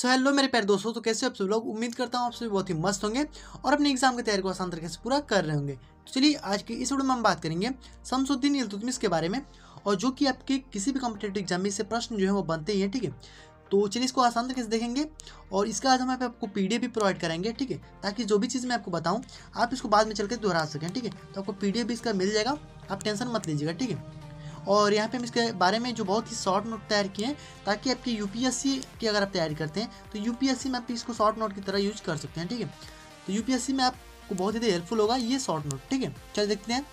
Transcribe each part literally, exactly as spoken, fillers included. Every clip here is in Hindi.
सो हेलो मेरे प्यारे दोस्तों, तो कैसे आप सब लोग। उम्मीद करता हूँ आप सभी बहुत ही मस्त होंगे और अपने एग्जाम की तैयारी को आसान तरीके से पूरा कर रहे होंगे। तो चलिए आज की इस वीडियो में हम बात करेंगे शमसुद्दीन इल्तुतमिश के बारे में, और जो कि आपके किसी भी कॉम्पिटेटिव एग्जाम में से प्रश्न जो है वो बनते ही हैं, ठीक है। तो चलिए इसको आसान तरीके से देखेंगे और इसका आज हम आपको पीडीएफ भी प्रोवाइड कराएंगे, ठीक है, ताकि जो भी चीज़ मैं आपको बताऊँ आप इसको बाद में चल के दोहरा सकें, ठीक है। तो आपको पीडीएफ भी इसका मिल जाएगा, आप टेंशन मत लीजिएगा, ठीक है। और यहाँ पे हम इसके बारे में जो बहुत ही शॉर्ट नोट तैयार किए हैं ताकि आपकी यूपीएससी की अगर आप तैयारी करते हैं तो यूपीएससी में आप इसको शॉर्ट नोट की तरह यूज कर सकते हैं, ठीक है। तो यूपीएससी में आपको बहुत ही हेल्पफुल होगा ये शॉर्ट नोट, ठीक है। चलिए देखते हैं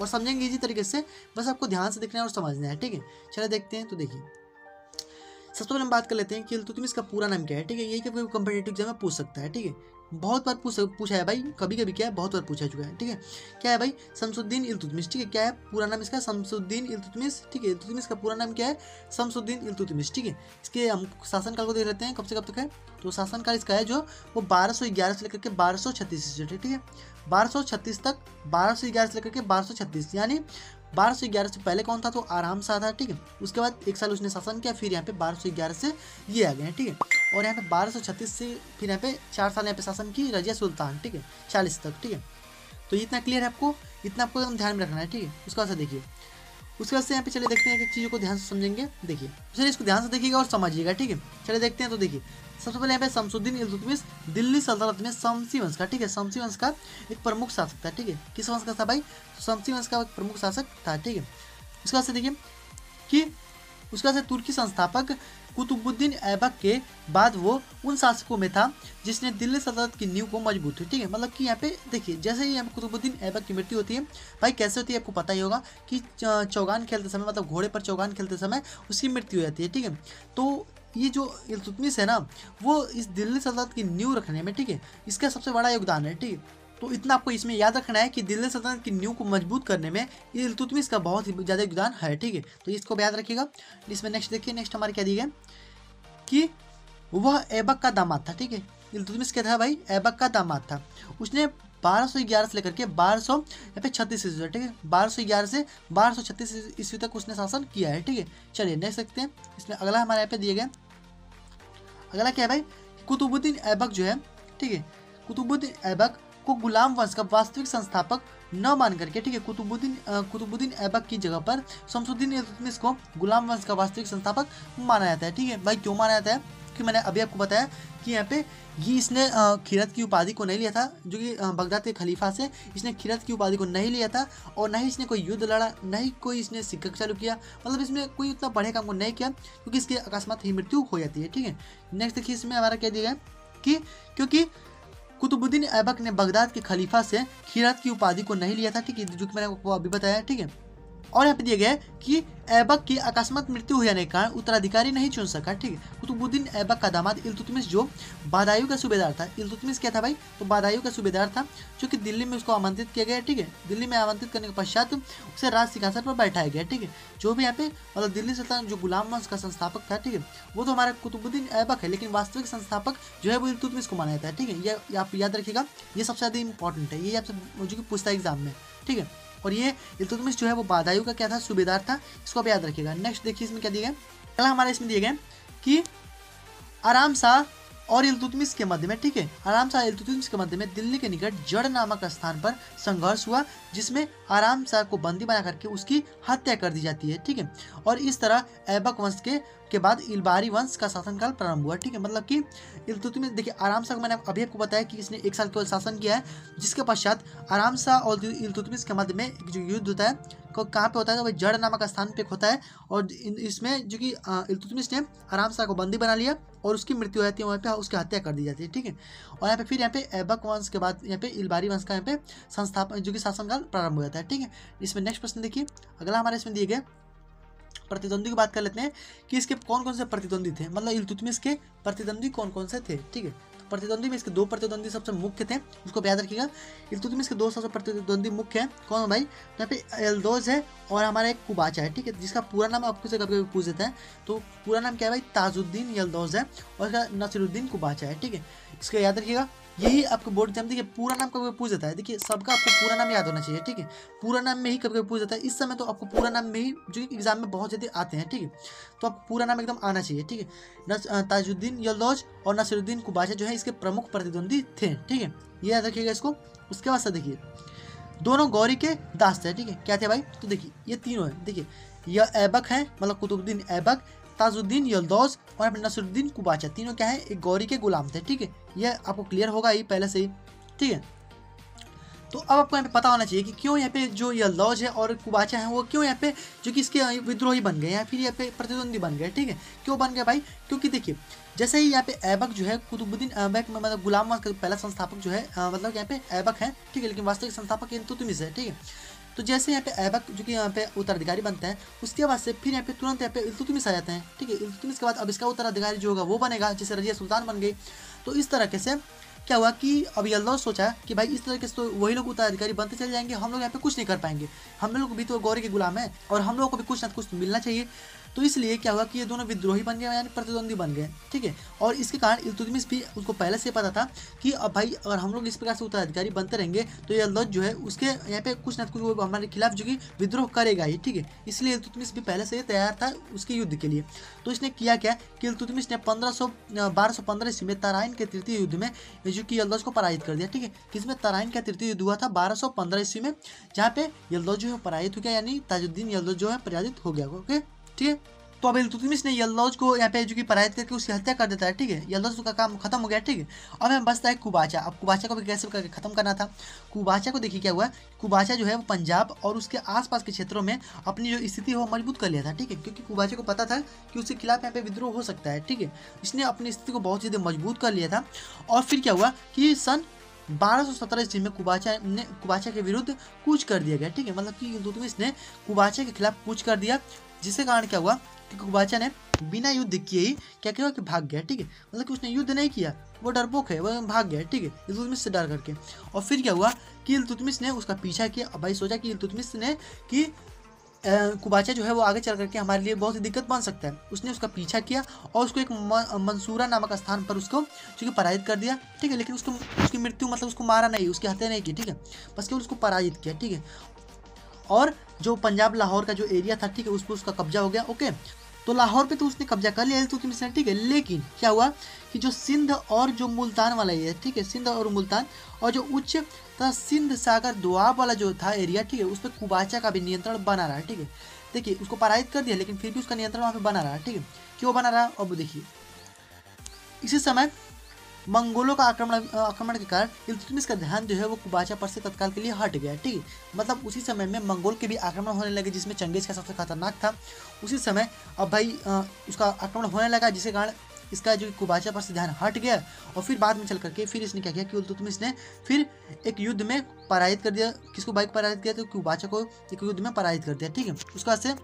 और समझेंगे इसी तरीके से, बस आपको ध्यान से देखना है और समझना है, ठीक है। चलिए देखते हैं। तो देखिए सबसे पहले हम बात कर लेते हैं कि इल्तुतमिश का पूरा नाम क्या है, ठीक है। ये कभी कॉम्पिटेटिव एग्जाम में पूछ सकता है, ठीक है। बहुत बार पूछ पूछा है भाई, कभी कभी क्या है बहुत बार पूछा चुका है, ठीक है। क्या है भाई, शमसुद्दीन इल्तुतमिश, ठीक है। क्या है पूरा नाम इसका, शमसुद्दीन इल्तुतमिश, ठीक है। इल्तुतमिश का पूरा नाम क्या है, शमसुद्दीन इल्तुतमिश, ठीक है। इसके हम शासनकाल को देख लेते हैं कब से कब तक है, तो शासनकाल इसका है जो वो बारह सौ ग्यारह से लेकर के बारह सौ छत्तीस से, ठीक है। बारह सौ छत्तीस तक, बारह सौ ग्यारह से लेकर के बारह सौ छत्तीस यानी बारह सौ ग्यारह से पहले कौन था तो आराम शाह था, ठीक है। उसके बाद एक साल उसने शासन किया, फिर यहाँ पे बारह सौ ग्यारह से ये आ गए हैं, ठीक है। और यहाँ पे बारह सौ छत्तीस से फिर यहाँ पे चार साल यहाँ पे शासन की रजिया सुल्तान, ठीक है, चालीस तक, ठीक है। तो इतना क्लियर है आपको, इतना आपको एकदम ध्यान में रखना है, ठीक है। उसका असर देखिए, उसके बाद से यहाँ पे चले देखते हैं कि चीज़ों को ध्यान से समझेंगे, देखिए चलिए इसको ध्यान से देखिएगा और समझिएगा, ठीक है। चले देखते हैं। तो देखिए सबसे पहले यहाँ पे शमसुद्दीन इल्तुतमिश दिल्ली सल्तनत में शमसी वंश का, ठीक है, शमसी वंश का एक प्रमुख शासक था, ठीक है। किस वंश का था भाई, शमसी वंश का एक प्रमुख शासक था, ठीक है। उसके बाद से देखिए कि उसके बाद से तुर्की संस्थापक कुतुबुद्दीन ऐबक के बाद वो उन शासकों में था जिसने दिल्ली सल्तनत की नींव को मजबूत हुई, ठीक है। मतलब कि यहाँ पे देखिए जैसे ही यहाँ कुतुबुद्दीन ऐबक की मृत्यु होती है भाई, कैसे होती है आपको पता ही होगा कि चौगान खेलते समय, मतलब घोड़े पर चौगान खेलते समय उसकी मृत्यु हो जाती है, ठीक है। तो ये जो इल्तुतमिश है ना वो इस दिल्ली सल्तनत की नींव रखने में, ठीक है, इसका सबसे बड़ा योगदान है, ठीक है। तो इतना आपको इसमें याद रखना है कि दिल्ली सल्तनत की नींव को मजबूत करने में ये इल्तुतमिश का बहुत ही ज़्यादा योगदान है, ठीक है। तो इसको याद रखिएगा। इसमें नेक्स्ट देखिए, नेक्स्ट हमारे क्या दिया है कि वह ऐबक का दामाद था, ठीक है। इल्तुतमिश क्या था भाई, ऐबक का दामाद था। उसने बारह सौ ग्यारह से लेकर के बारह सौ या फिर छत्तीस ईस्वी तक, ठीक है, बारह सौ ग्यारह से बारह सौ छत्तीस ईस्वी तक उसने शासन किया है, ठीक है। चलिए नेक्स्ट देखते हैं। इसमें अगला हमारे यहाँ पे दिए गए, अगला क्या है भाई, कुतुबुद्दीन ऐबक जो है, ठीक है, कुतुबुद्दीन ऐबक को गुलाम वंश का वास्तविक संस्थापक न मान करके, ठीक है, कुतुबुद्दीन कुतुबुद्दीन ऐबक की जगह पर शमसुद्दीन इल्तुतमिश को गुलाम वंश का वास्तविक संस्थापक माना जाता है, ठीक है। भाई क्यों माना जाता है, कि मैंने अभी आपको बताया कि यहाँ पे ये इसने खिरत की उपाधि को नहीं लिया था, जो कि बगदाद के खलीफा से इसने खिरत की उपाधि को नहीं लिया था, और ना ही इसने कोई युद्ध लड़ा, ना ही कोई इसने सिक्का चालू किया, मतलब इसने कोई उतना बड़े काम को नहीं किया क्योंकि इसकी अकस्मात ही मृत्यु हो जाती है, ठीक है। नेक्स्ट देखिए, इसमें हमारा क्या दिया है कि क्योंकि कुतुबुद्दीन ऐबक ने बगदाद के खलीफा से खिरात की उपाधि को नहीं लिया था, ठीक है, जो कि मैंने आपको अभी बताया, ठीक है। और यहाँ पे दिया गया कि ऐबक की अकस्मात मृत्यु हो जाने के कारण उत्तराधिकारी नहीं चुन सका, ठीक है। कुतुबुद्दीन ऐबक का दामाद इल्तुतमिश जो बादायूं का सूबेदार था, इल्तुतमिश क्या था भाई, तो बादायूं का सूबेदार था, जो कि दिल्ली में उसको आमंत्रित किया गया, ठीक है। दिल्ली में आमंत्रित करने के पश्चात उसे राज सिंहासन पर बैठाया गया, ठीक है। जो भी यहाँ पे मतलब दिल्ली सल्तनत जो गुलाम वंश का संस्थापक था, ठीक है, वो तो हमारा कुतुबुद्दीन ऐबक है, लेकिन वास्तविक संस्थापक जो है वो इल्तुतमिश को माना जाता है, ठीक है। ये आप याद रखिएगा, ये सबसे ज़्यादा इंपॉर्टेंट है, ये आपसे जो कि पूछता है एग्जाम में, ठीक है। और ये इल्तुतमिश जो है वो बादायूं का क्या था, सूबेदार था, इसको आप याद रखिएगा। नेक्स्ट देखिए, इसमें क्या दिए गए, अगला हमारे इसमें दिए गए कि आराम शाह और इल्तुतमिश के मध्य में, ठीक है, आराम शाह इल्तुतमिश के मध्य में दिल्ली के निकट जड़ नामक स्थान पर संघर्ष हुआ, जिसमें आराम शाह को बंदी बना करके उसकी हत्या कर दी जाती है, ठीक है। और इस तरह ऐबक वंश के के बाद इलबारी वंश का शासनकाल प्रारंभ हुआ, ठीक है। मतलब कि इल्तुतमिश देखिए आराम शाह को मैंने अभी आपको बताया कि इसने एक साल केवल शासन किया है, जिसके पश्चात आराम शाह और इल्तुतमिश के मध्य में जो युद्ध होता है कहाँ पे होता है, तो वह जड़ नामक स्थान पे होता है, और इसमें जो कि इल्तुतमिश ने आराम शाह को बंदी बना लिया और उसकी मृत्यु हो जाती है, वहाँ पे उसकी हत्या कर दी जाती है, ठीक है। और यहाँ पे फिर यहाँ पे ऐबक वंश के बाद यहाँ पे इलबारी वंश का यहाँ पे संस्थापन जो कि शासनकाल प्रारंभ हो जाता है, ठीक है। इसमें नेक्स्ट प्रश्न देखिए, अगला हमारे इसमें दिए गए प्रतिद्वंदी की बात कर लेते हैं कि इसके कौन कौन से प्रतिद्वंदी थे, मतलब इल्तुतमिश के प्रतिद्वंदी कौन कौन से थे, ठीक है। तो प्रतिद्वंदी में इसके दो प्रतिद्वंदी सबसे मुख्य थे, उसको याद रखिएगा। इल्तुतमिश के दो सबसे प्रतिद्वंदी मुख्य हैं, कौन है भाई, यहाँ पे यल्दोज है और हमारा एक कुबाचा है, ठीक है, जिसका पूरा नाम आपको से कभी कभी पूछ देता है। तो पूरा नाम क्या है भाई, ताजुद्दीन यल्दोज है, और इसका नसीरुद्दीन कुबाचा है, ठीक है, इसको याद रखिएगा। यही आपको बोर्ड एग्जाम, देखिए पूरा नाम कभी पूछ जाता है, देखिए सबका आपको पूरा नाम याद होना चाहिए, ठीक है, पूरा नाम में ही कभी कभी पूछ जाता है। इस समय तो आपको पूरा नाम में ही जो एग्जाम में बहुत ज़्यादा आते हैं, ठीक है, तो आपको पूरा नाम एकदम आना चाहिए, ठीक है। ताजुद्दीन यल्दोज और नसीरुद्दीन कुबाचा जो है इसके प्रमुख प्रतिद्वंदी थे, ठीक है, ये याद रखिएगा इसको। उसके बाद से देखिए दोनों गौरी के दास थे, ठीक है, क्या थे भाई, तो देखिए ये तीनों हैं, देखिए यह ऐबक है मतलब कुतुबुद्दीन ऐबक, ताजुद्दीन यल्दोज और नसीरुद्दीन कुबाचा, तीनों क्या है एक गौरी के गुलाम थे, ठीक है, यह आपको क्लियर होगा ही पहले से ही, ठीक है। तो अब आपको यहाँ पे पता होना चाहिए कि क्यों यहाँ पे जो यल्दोज है और कुबाचा है वो क्यों यहाँ पे जो कि इसके विद्रोही बन गए या फिर यहाँ पे प्रतिद्वंदी बन गए, ठीक है, क्यों बन गए भाई, क्योंकि देखिए जैसे ही यहाँ पे ऐबक जो है कुतुबुद्दीन ऐबक में मतलब गुलाम का पहला संस्थापक जो है मतलब यहाँ पे ऐबक है, ठीक है, लेकिन वास्तविक संस्थापक इल्तुतमिश है, ठीक है। तो जैसे यहाँ पे ऐबक जो कि यहाँ पे उत्तराधिकारी बनता है उसके बाद से फिर यहाँ पे तुरंत यहाँ पे इल्तुतमिश आ जाते हैं, ठीक है, इल्तुतमिश के बाद अब इसका उत्तराधिकारी जो होगा वो बनेगा, जैसे रजिया सुल्तान बन गई। तो इस तरीके से क्या हुआ कि अब यल्दोज सोचा कि भाई इस तरीके से तो वही लोग उत्तराधिकारी बनते चले जाएंगे, हम लोग यहाँ पे कुछ नहीं कर पाएंगे, हम लोग भी तो गौरी के गुलाम है और हम लोगों को भी कुछ ना कुछ मिलना चाहिए। तो इसलिए क्या हुआ कि ये दोनों विद्रोही बन गए यानी प्रतिद्वंदी बन गए, ठीक है, और इसके कारण इल्तुतमिश भी उसको पहले से पता था कि अब भाई अगर हम लोग इस प्रकार से उत्तराधिकारी बनते रहेंगे तो यल्दोज जो है उसके यहाँ पे कुछ ना कुछ वो हमारे खिलाफ जो कि विद्रोह करेगा ही, ठीक है, इसलिए इल्तुतमिश भी पहले से तैयार था उसके युद्ध के लिए। तो इसने किया क्या कि इल्तुतमिश ने पंद्रह सौ बारह सौ पंद्रह ईस्वी में तराइन के तृतीय युद्ध में जो कि यल्दोज को पराजित कर दिया, ठीक है, किसमें तराइन का तृतीय युद्ध हुआ था बारह सौ पंद्रह ईस्वी में, जहाँ पे यल्दोज जो है पराजित हो गया यानी ताजुद्दीन यल्दोज जो है पराजित हो गया, ओके, ठीक है। तो अब इल्तुतमिश ने यल्दोज को यहाँ पे जो कि पराजित करके उसकी हत्या कर देता है, ठीक है, यल्दोज का काम खत्म हो गया, ठीक है। अब यहाँ बचता है कुबाचा, अब कुबाचा को भी कैसे करके खत्म करना था। कुबाचा को देखिए क्या हुआ, कुबाचा जो है वो पंजाब और उसके आसपास के क्षेत्रों में अपनी जो स्थिति है वो मजबूत कर लिया था, ठीक है, क्योंकि कुबाचा को पता था कि उसके खिलाफ यहाँ पे विद्रोह हो सकता है, ठीक है, इसने अपनी स्थिति को बहुत ज़्यादा मजबूत कर लिया था। और फिर क्या हुआ कि सन बारह सौ सत्रह ईस्वी में कुबाचा ने कुबाचा के विरुद्ध कूच कर दिया गया, ठीक है, मतलब कि इल्तुतमिश ने कुबाचा के खिलाफ कूच कर दिया, जिसके कारण क्या हुआ कि कुबाचा ने बिना युद्ध किए ही क्या किया कि भाग गया, ठीक है, मतलब कि उसने युद्ध नहीं किया, वो डरपोक है, वो भाग गया, ठीक है, इल्तुतमिश से डर करके। और फिर क्या हुआ कि इल्तुतमिश ने उसका पीछा किया। अब भाई सोचा कि इल्तुतमिश ने कि कुबाचा जो है वो आगे चल करके हमारे लिए बहुत ही दिक्कत बन सकता है, उसने उसका पीछा किया और उसको एक मंसूरा नामक स्थान पर उसको जो कि पराजित कर दिया, ठीक है, लेकिन उसको उसकी मृत्यु मतलब उसको मारा नहीं, उसकी हत्या नहीं की, ठीक है, बस केवल उसको पराजित किया, ठीक है। और जो पंजाब लाहौर का जो एरिया था, ठीक है, उस पर उसका कब्जा हो गया, ओके। तो लाहौर पे तो उसने कब्जा कर लिया इल्तुतमिश ने, ठीक है, लेकिन क्या हुआ कि जो सिंध और जो मुल्तान वाला एरिया, ठीक है, सिंध और मुल्तान और जो उच्च तथा सिंध सागर दोआब वाला जो था एरिया, ठीक है, उस पर कुबाचा का भी नियंत्रण बना रहा, ठीक है, देखिए उसको पराजित कर दिया लेकिन फिर भी उसका नियंत्रण वहाँ पर बना रहा, ठीक है, क्यों बना रहा अब देखिए। इसी समय मंगोलों का आक्रमण आक्रमण के कारण इल्तुतमिश का ध्यान जो है वो कुबाचा पर से तत्काल के लिए हट गया, ठीक है, मतलब उसी समय में मंगोल के भी आक्रमण होने लगे जिसमें चंगेज खान सबसे खतरनाक था। उसी समय अब भाई आ, उसका आक्रमण होने लगा जिसके कारण इसका जो कुबाचा पर से ध्यान हट गया। और फिर बाद में चल करके फिर इसने क्या किया कि इल्तुतमिश ने फिर एक युद्ध में पराजित कर दिया। किसको भाई पराजित किया? तो कुबाचा को एक युद्ध में पराजित कर दिया, ठीक है। उसके बाद से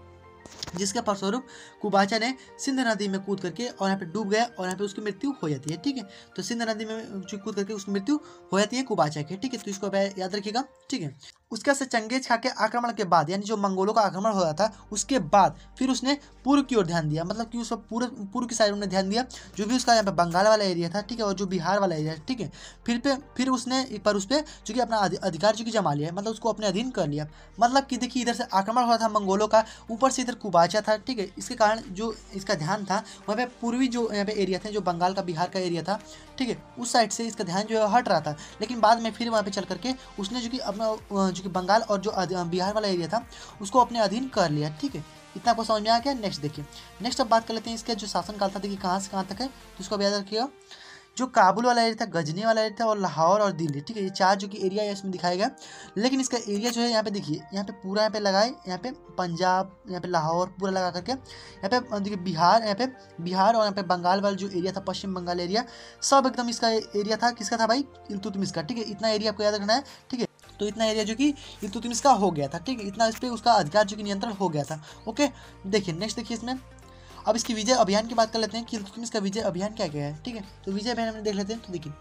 जिसके फलस्वरूप कुबाचा ने सिंध नदी में कूद करके और यहाँ पे डूब गया और यहाँ पे उसकी मृत्यु हो जाती है, ठीक है। तो सिंध नदी में जो कूद करके उसकी मृत्यु हो जाती है कुबाचा के, ठीक है। तो इसको याद रखिएगा, ठीक है। उसका से चंगेज खान के आक्रमण के बाद यानी जो मंगोलों का आक्रमण हो रहा था उसके बाद फिर उसने पूर्व की ओर ध्यान दिया, मतलब कि उसको पूर्व पूर्व की साइड उन्होंने ध्यान दिया, जो भी उसका यहाँ पे बंगाल वाला एरिया था, ठीक है, और जो बिहार वाला एरिया, ठीक है। फिर पे फिर उसने पर उस पर जो कि अपना अधिकार जो कि जमा लिया, मतलब उसको अपने अधीन कर लिया। मतलब कि देखिए इधर से आक्रमण हो रहा था मंगोलों का, ऊपर से इधर कुबाचा था, ठीक है। इसके कारण जो इसका ध्यान था वहाँ पे पूर्वी जो यहाँ पे एरिया था, जो बंगाल का बिहार का एरिया था, ठीक है, उस साइड से इसका ध्यान जो है हट रहा था। लेकिन बाद में फिर वहाँ पे चल करके उसने जो कि अपना जो कि बंगाल और जो बिहार वाला एरिया था उसको अपने अधीन कर लिया, ठीक है। इतना आपको समझ में आ गया। नेक्स्ट देखिए, नेक्स्ट अब बात कर लेते हैं इसका जो शासनकाल था, देखिए कहाँ से कहाँ तक है। तो उसको याद रखिएगा, जो काबुल वाला एरिया था, गजनी वाला एरिया था और लाहौर और दिल्ली, ठीक है, ये चार जो कि एरिया है इसमें दिखाया गया। लेकिन इसका एरिया जो है यहाँ पे देखिए, यहाँ पे पूरा यहाँ पे लगाए, यहाँ पे पंजाब, यहाँ पे लाहौर पूरा लगा करके, यहाँ पे देखिए बिहार, यहाँ पे बिहार और यहाँ पे बंगाल वाला जो एरिया था, पश्चिम बंगाल एरिया, सब एकदम इसका एरिया था। किसका था भाई? इल्तुतमिश का, ठीक है। इतना एरिया आपको याद रखना है, ठीक है। तो इतना एरिया जो कि इल्तुतमिश का हो गया था, ठीक है। इतना इस पर उसका अधिकार जो कि नियंत्रण हो गया था, ओके। देखिए नेक्स्ट देखिए इसमें, अब इसकी विजय अभियान की बात कर लेते हैं कि इल्तुतमिश का विजय अभियान क्या क्या है, ठीक है। तो विजय अभियान में देख लेते हैं। तो देखिए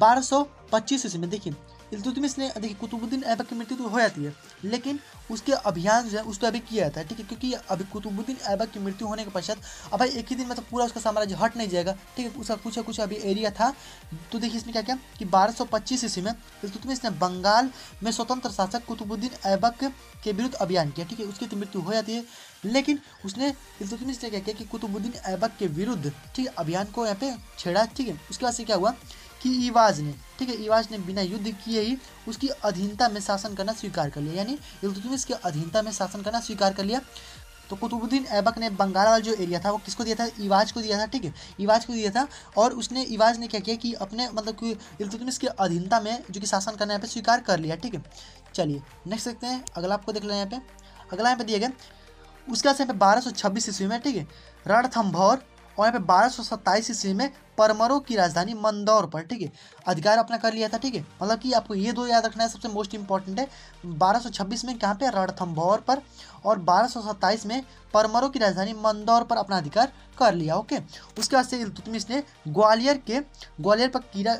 बारह सौ पच्चीस ईस्वी में, देखिए इल्तुतमिश ने देखिए कुतुबुद्दीन ऐबक की मृत्यु तो हो जाती है, लेकिन उसके अभियान जो है उसको अभी किया जाता है, ठीक है, क्योंकि अभी कुतुबुद्दीन ऐबक की मृत्यु होने के पश्चात अब भाई एक ही दिन मतलब पूरा उसका साम्राज्य हट नहीं जाएगा, ठीक है, उसका कुछ कुछ अभी एरिया था। तो देखिए इसमें क्या क्या कि बारह सौ पच्चीस ईस्वी में इल्तुतमिश ने बंगाल में स्वतंत्र शासक कुतुबुद्दीन ऐबक के विरुद्ध अभियान किया, ठीक है, उसकी तो मृत्यु हो जाती है, लेकिन उसने इल्तुतमिश ने क्या किया कि कुतुबुद्दीन ऐबक के विरुद्ध, ठीक है, अभियान को यहाँ पे छेड़ा, ठीक है। उसके बाद से क्या हुआ कि इवाज ने, ठीक है, इवाज ने बिना युद्ध किए ही उसकी अधीनता में शासन करना स्वीकार कर लिया, यानी इल्तुतमिश के अधीनता में शासन करना स्वीकार कर लिया। तो कुतुबुद्दीन ऐबक ने बंगाल वाला जो एरिया था वो किसको दिया था, इवाज को दिया था, ठीक है, इवाज को दिया था। और उसने इवाज ने क्या किया कि अपने मतलब कि इल्तुतमिश के अधीनता में जो कि शासन करना यहाँ पे स्वीकार कर लिया, ठीक है। चलिए नेक्स्ट देखते हैं, अगला आपको देख लें यहाँ पे, अगला यहाँ पे दिया गया उसके बाद यहाँ पे बारह सौ छब्बीस ईस्वी में, ठीक है, रणथंभौर और यहाँ पे बारह सौ सत्ताईस ईस्वी में परमरों की राजधानी मंदौर पर, ठीक है, अधिकार अपना कर लिया था, ठीक है। मतलब कि आपको ये दो याद रखना है, सबसे मोस्ट इंपॉर्टेंट है। बारह सौ छब्बीस में कहाँ पे, रणथंभौर पर, और बारह सौ सत्ताईस में परमरों की राजधानी मंदौर पर अपना अधिकार कर लिया, ओके। उसके बाद से इल्तुतमिश ने ग्वालियर के ग्वालियर पर किला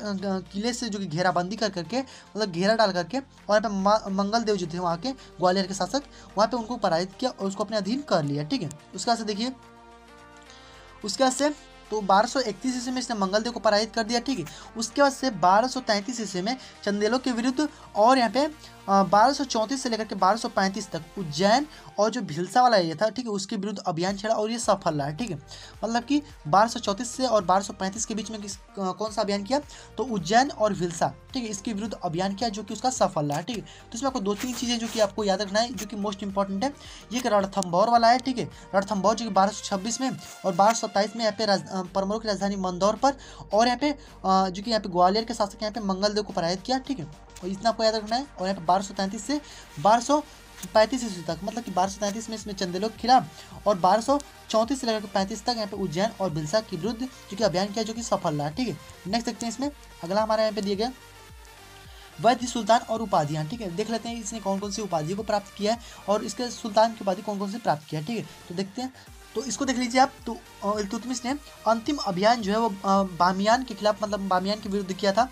किले से जो कि घेराबंदी कर करके मतलब घेरा डाल करके और यहाँ पे मंगलदेव जो थे वहाँ के ग्वालियर के शासक, वहाँ पर उनको पराजित किया और उसको अपने अधीन कर लिया, ठीक है। उसके बाद से देखिए उसके बाद से तो बारह सौ इकतीस ईस्वी में इसने मंगलदेव को पराजित कर दिया, ठीक है। उसके बाद से बारह सौ तैंतीस ईस्वी में चंदेलों के विरुद्ध और यहाँ पे बारह सौ चौंतीस से लेकर के बारह सौ पैंतीस तक उज्जैन और जो भिलसा वाला एरिया था, ठीक है, उसके विरुद्ध अभियान छेड़ा और ये सफल रहा, ठीक है। मतलब कि बारह सौ चौंतीस से और बारह सौ पैंतीस के बीच में किस कौन सा अभियान किया, तो उज्जैन और भिलसा, ठीक है, इसके विरुद्ध अभियान किया जो कि उसका सफल रहा, ठीक है। तो इसमें आपको दो तीन चीज़ें जो कि आपको याद रखना है जो कि मोस्ट इंपॉर्टेंट है, ये रणथंभौर वाला है, ठीक है, रणथंभौर जो कि बारह सौ छब्बीस में और बारह सौ सत्ताईस में यहाँ पे परमरों की राजधानी मंदौर पर और यहाँ पे जो कि यहाँ पे ग्वालियर के शासक यहाँ पे मंगलदेव को पराजित किया, ठीक है। और इतना आपको याद रखना है। और यहाँ पे बारह सौ तैंतीस से बारह सौ पैंतीस ईस्वी तक, मतलब कि बारह सौ तैंतीस में इसमें चंदेलों के खिलाफ और बारह सौ चौंतीस से लेकर पैंतीस तक यहाँ पे उज्जैन और भिलसा के विरुद्ध जो कि अभियान किया जो कि सफल रहा, ठीक है। नेक्स्ट देखते हैं इसमें, अगला हमारे यहाँ पे दिया गया वैद्य सुल्तान और उपाधियाँ, ठीक है, देख लेते हैं इसने कौन कौन सी उपाधि को प्राप्त किया है और इसके सुल्तान की उपाधि कौन कौन सी प्राप्त किया, ठीक है। तो देखते हैं, तो इसको देख लीजिए आप। तो इल्तुतमिश ने अंतिम अभियान जो है वो बामियान के खिलाफ मतलब बामियान के विरुद्ध किया था,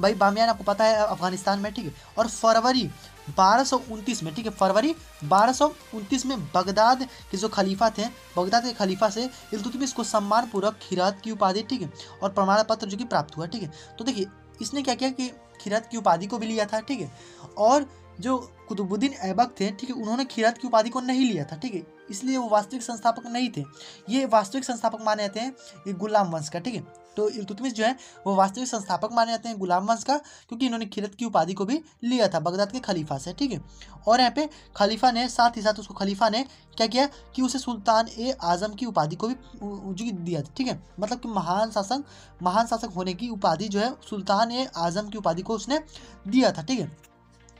भाई बामियान आपको पता है अफगानिस्तान में, ठीक है। और फरवरी बारह सौ उनतीस में, ठीक है, फरवरी बारह सौ उनतीस में बगदाद के जो खलीफा थे, बगदाद के खलीफा से इल्तुतमिश को सम्मानपूर्वक खिरात की उपाधि, ठीक है, और प्रमाण पत्र जो कि प्राप्त हुआ, ठीक है। तो देखिए इसने क्या किया कि खिरात की उपाधि को भी लिया था, ठीक है, और जो कुतुबुद्दीन ऐबक थे, ठीक है, उन्होंने खिरात की उपाधि को नहीं लिया था, ठीक है, इसलिए वो वास्तविक संस्थापक नहीं थे। ये वास्तविक संस्थापक माने जाते हैं ये गुलाम वंश का, ठीक है। तो इल्तुतमिश जो है वो वास्तविक संस्थापक माने जाते हैं गुलाम वंश का, क्योंकि इन्होंने खिरात की उपाधि को भी लिया था बगदाद के खलीफा से, ठीक है। और यहाँ पे खलीफा ने साथ ही साथ उसको खलीफा ने क्या किया कि उसे सुल्तान ए आज़म की उपाधि को भी जो दिया था, ठीक है, मतलब कि महान शासक महान शासक होने की उपाधि जो है सुल्तान ए आज़म की उपाधि को उसने दिया था, ठीक है,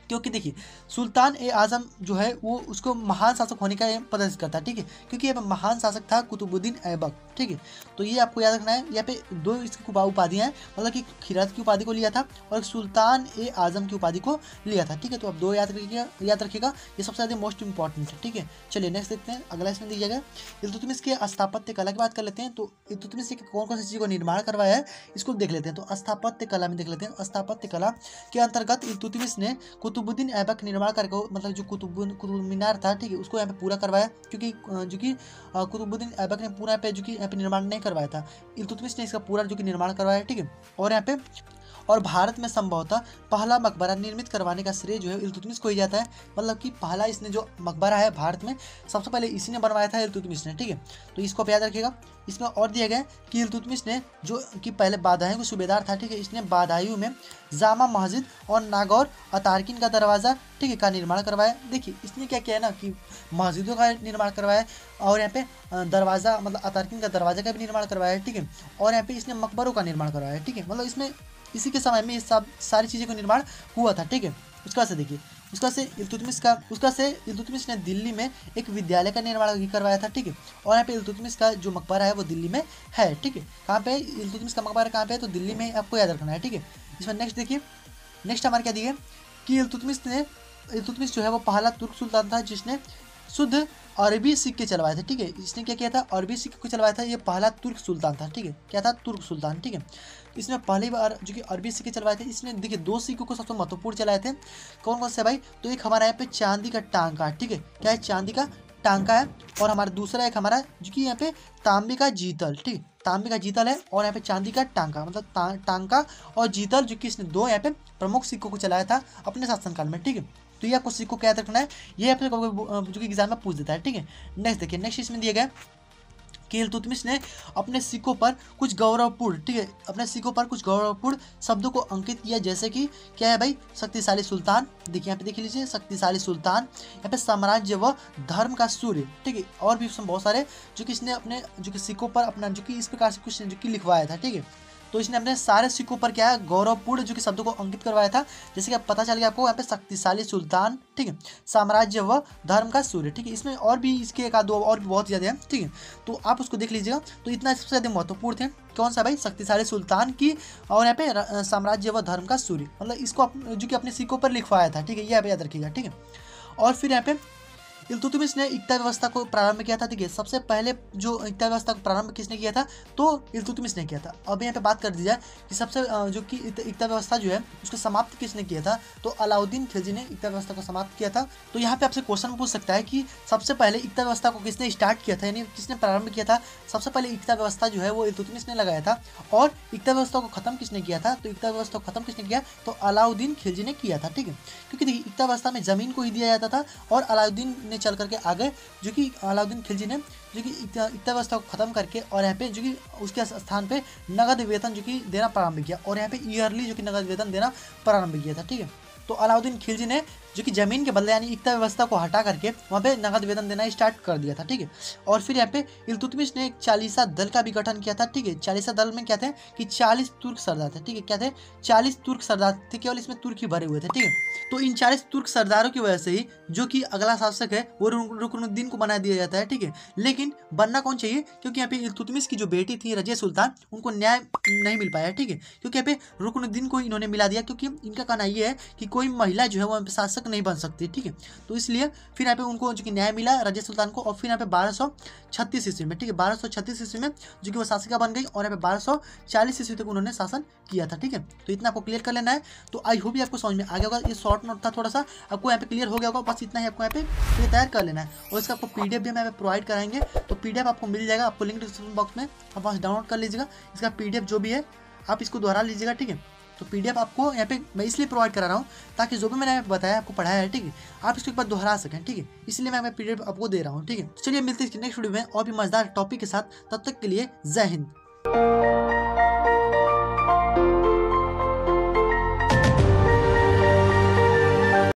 क्योंकि देखिए सुल्तान ए आज़म जो है वो उसको महान शासक होने का प्रदर्शित करता है, ठीक है, क्योंकि यहाँ पर महान शासक था कुतुबुद्दीन ऐबक, ठीक है। तो ये आपको याद रखना है। यहाँ पे दो इसकी उपाधियाँ हैं, मतलब कि खिरात की उपाधि को लिया था और सुल्तान ए आज़म की उपाधि को लिया था, ठीक है। तो आप दो याद रखिएगा याद रखिएगा ये सबसे ज़्यादा मोस्ट इंपॉर्टेंट है, ठीक है। चलिए नेक्स्ट देखते हैं, अगला इसमें दिया गया इल्तुतमिश के स्थापत्य कला की बात कर लेते हैं। तो इल्तुतमिश ने कौन कौन सी चीज़ को निर्माण करवाया है इसको देख लेते हैं। तो स्थापत्य कला में देख लेते हैं, स्थापत्य कला के अंतर्गत इल्तुतमिश ने कुतुबुद्दीन ऐबक निर्माण करके मतलब जो कुतुब कुतुब मीनार था, ठीक है, उसको यहाँ पे पूरा करवाया, क्योंकि जो कि कुतुबुद्दीन ऐबक ने पूरा यहाँ पे जो कि यहाँ पे निर्माण नहीं करवाया था, इल्तुतमिश ने इसका पूरा जो कि निर्माण करवाया, ठीक है। और यहाँ पे और भारत में संभवतः पहला मकबरा निर्मित करवाने का श्रेय जो है इल्तुतमिश को ही जाता है, मतलब कि पहला इसने जो मकबरा है भारत में सबसे पहले इसी ने बनवाया था इल्तुतमिश ने, ठीक है। तो इसको आप याद रखिएगा। इसमें और दिया गया कि इल्तुतमिश ने जो कि पहले बदायूं का सूबेदार था, ठीक है, इसने बदायूं में जामा मस्जिद और नागौर अतारकिन का दरवाज़ा, ठीक है, का निर्माण करवाया। देखिए इसने क्या किया है ना कि मस्जिदों का निर्माण करवाया और यहाँ पे दरवाज़ा मतलब अतारकिन का दरवाज़ा का भी निर्माण करवाया, ठीक है, और यहाँ पे इसने मकबरों का निर्माण करवाया, ठीक है। मतलब इसमें इसी के समय में ये सब सारी चीज़ें का निर्माण हुआ था, ठीक है। उसका से देखिए उसका से इल्तुतमिश का उसका से इल्तुतमिश ने दिल्ली में एक विद्यालय का निर्माण भी करवाया था, ठीक है। और यहाँ पे इल्तुतमिश का जो मकबरा है वो दिल्ली में है, ठीक है। कहाँ पे इल्तुतमिश का मकबरा कहाँ पे है, तो दिल्ली में आपको याद रखना है, ठीक है। इसमें नेक्स्ट देखिए, नेक्स्ट हमारे क्या दिए कि इल्तुतमिश ने इल्तुतमिश जो है वो पहला तुर्क सुल्तान था जिसने शुद्ध अरबी सिक्के चलवाए थे। ठीक है, इसने क्या किया था, अरबी सिक्के को चलवाया था। ये पहला तुर्क सुल्तान था। ठीक है, क्या था, तुर्क सुल्तान। ठीक है, इसने पहली बार जो कि अरबी सिक्के चलवाए थे, इसने देखिए दो सिक्कों को सबसे महत्वपूर्ण चलाए थे। कौन कौन से भाई, तो एक हमारा यहाँ पे चांदी का टांका। ठीक है, क्या है, चांदी का टांका है। और हमारा दूसरा एक हमारा जो कि यहाँ पे तांबे का जीतल। ठीक है, तांबे का जीतल है और यहाँ पे चांदी का टांका, मतलब टांका और जीतल, जो कि इसने दो यहाँ पे प्रमुख सिक्कों को चलाया था अपने शासनकाल में। ठीक है, तो ये आपको सिक्कों को याद रखना है, ये आपसे जो कि एग्जाम में पूछ देता है। ठीक है, नेक्स्ट देखिए, नेक्स्ट इसमें दिया गया कि इल्तुतमिश ने अपने सिक्कों पर कुछ गौरवपूर्ण, ठीक है, अपने सिक्कों पर कुछ गौरवपूर्ण शब्दों को अंकित किया, जैसे कि क्या है भाई, शक्तिशाली सुल्तान। देखिए यहाँ पे देख लीजिए, शक्तिशाली सुल्तान, यहाँ पे साम्राज्य व धर्म का सूर्य। ठीक है, और भी उसमें बहुत सारे जो कि इसने अपने जो कि सिक्कों पर अपना जो कि इस प्रकार से कुछ जो कि लिखवाया था। ठीक है, तो इसने अपने सारे सिक्कों पर क्या है, गौरवपूर्ण जो कि शब्दों को अंकित करवाया था, जैसे कि आप पता चल गया आपको यहाँ पे शक्तिशाली सुल्तान। ठीक है, साम्राज्य व धर्म का सूर्य। ठीक है, इसमें और भी इसके एक आध दो और भी बहुत ज़्यादा हैं। ठीक है, तो आप उसको देख लीजिएगा। तो इतना सबसे ज़्यादा महत्वपूर्ण थे, कौन सा भाई, शक्तिशाली सुल्तान की और यहाँ पे साम्राज्य व धर्म का सूर्य, मतलब इसको जो कि अपने सिक्कों पर लिखवाया था। ठीक है, ये आप याद रखिएगा। ठीक है, और फिर यहाँ पे इल्तुतमिश ने एकता व्यवस्था को प्रारंभ किया था। देखिए, सबसे पहले जो एकता व्यवस्था को प्रारंभ किसने किया था, तो इल्तुतमिश ने किया था। अब यहाँ पे बात कर दी जाए कि सबसे जो कि एकता व्यवस्था जो है उसको समाप्त किसने किया था, तो अलाउद्दीन खिलजी ने एकता व्यवस्था को समाप्त किया था। तो यहाँ पे आपसे क्वेश्चन पूछ सकता है कि सबसे पहले एकता व्यवस्था को किसने स्टार्ट किया था, यानी किसने प्रारंभ किया था। सबसे पहले एकता व्यवस्था जो है वो इल्तुतमिश ने लगाया था, और एकता व्यवस्था को खत्म किसने किया था, तो एकता व्यवस्था को खत्म किसने किया, तो अलाउद्दीन खिलजी ने किया था। ठीक है, क्योंकि देखिए एकता व्यवस्था में जमीन को ही दिया जाता था, और अलाउद्दीन चल करके आगे जो कि अलाउद्दीन खिलजी ने जो कि एकता व्यवस्था को खत्म करके और यहाँ पे जो कि उसके स्थान पे नगद वेतन जो कि देना प्रारंभ किया, और यहाँ पे ईयरली जो कि नगद वेतन देना प्रारंभ किया था। ठीक है, तो अलाउद्दीन खिलजी ने जो कि जमीन के बदले यानी एकता व्यवस्था को हटा करके वहाँ पे नगद वेतन देना स्टार्ट कर दिया था। ठीक है, और फिर यहाँ पे इल्तुतमिश ने एक चालीसा दल का भी गठन किया था। ठीक है, चालीसा दल में क्या थे कि चालीस तुर्क सरदार थे। ठीक है, क्या थे, चालीस तुर्क सरदार थे, केवल इसमें तुर्क ही भरे हुए थे। ठीक है, तो इन चालीस तुर्क सरदारों की वजह से ही जो कि अगला शासक है वो रुकनउद्दीन को बना दिया जाता है। ठीक है, लेकिन बनना कौन चाहिए, क्योंकि यहाँ पे इल्तुतमिश की जो बेटी थी रजिया सुल्तान, उनको न्याय नहीं मिल पाया। ठीक है, क्योंकि यहाँ पे रुकनउद्दीन को इन्होंने मिला दिया, क्योंकि इनका कहना ये है कि कोई महिला जो है वो शासक नहीं बन सकती। ठीक है, तो इसलिए फिर यहाँ पे उनको जो कि न्याय मिला रजिया सुल्तान को, और फिर यहाँ पे बारह सौ छत्तीस ईस्वी में, ठीक है, बारह सौ छत्तीस ईस्वी में जो कि वो शासिका बन गई, और यहाँ पे बारह सौ चालीस ईस्वी तक उन्होंने शासन किया था। ठीक है, तो इतना आपको क्लियर कर लेना है। तो आई होप ये आपको समझ में आ गया होगा, ये शॉर्ट नोट था थोड़ा सा, आपको यहाँ पे क्लियर हो गया होगा। बस इतना ही आपको यहाँ पे तैयार कर लेना है, और इसका आपको पीडीएफ भी हम यहाँ पे प्रोवाइड कराएंगे, तो पीडीएफ आपको मिल जाएगा, आपको लिंक डिस्क्रिप्शन बॉक्स में आप वहाँ से डाउनलोड कर लीजिएगा। इसका पीडीएफ जो भी है आप इसको दोहरा लीजिएगा। ठीक है, तो पीडीएफ आपको यहाँ पे मैं इसलिए प्रोवाइड करा रहा हूँ ताकि जो भी मैंने बताया आपको पढ़ाया है, ठीक है, आप इसको एक बार दोहरा सकें। ठीक है, इसलिए मैं पीडीएफ आपको दे रहा हूँ। ठीक है, चलिए मिलते हैं नेक्स्ट वीडियो में और भी मजेदार टॉपिक के साथ, तब तक के लिए जय हिंद।